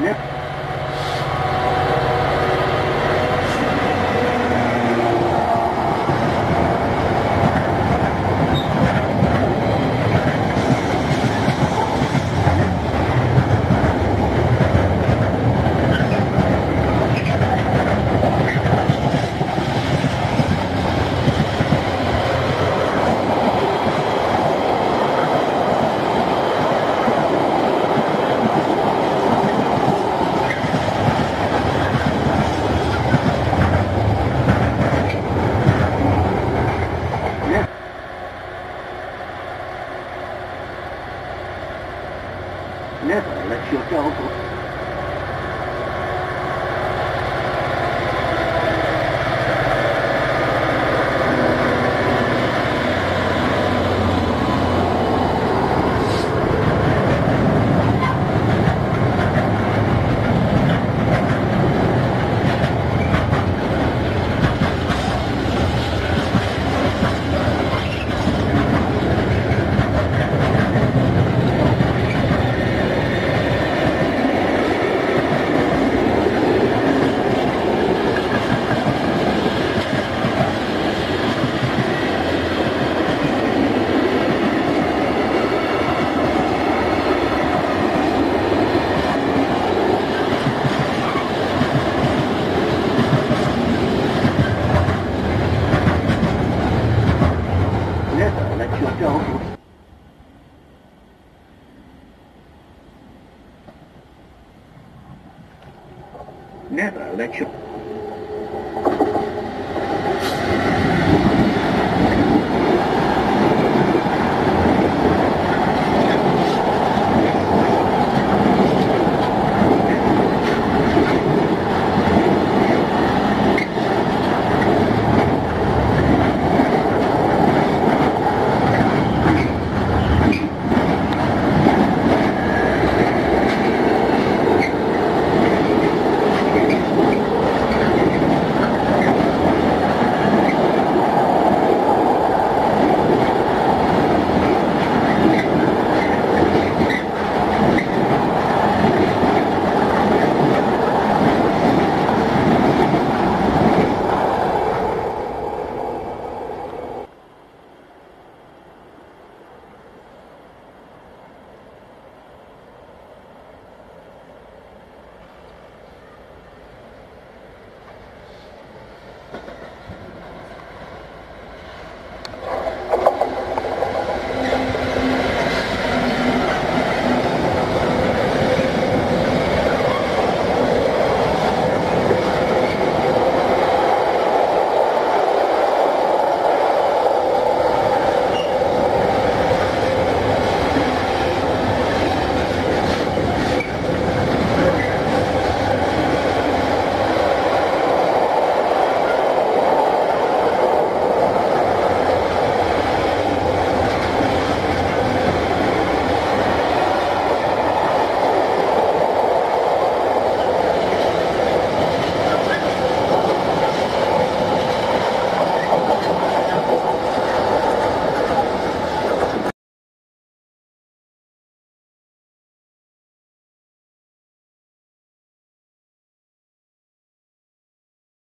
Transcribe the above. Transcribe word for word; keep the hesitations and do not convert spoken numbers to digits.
Yep. Never let your dog go. Never let you...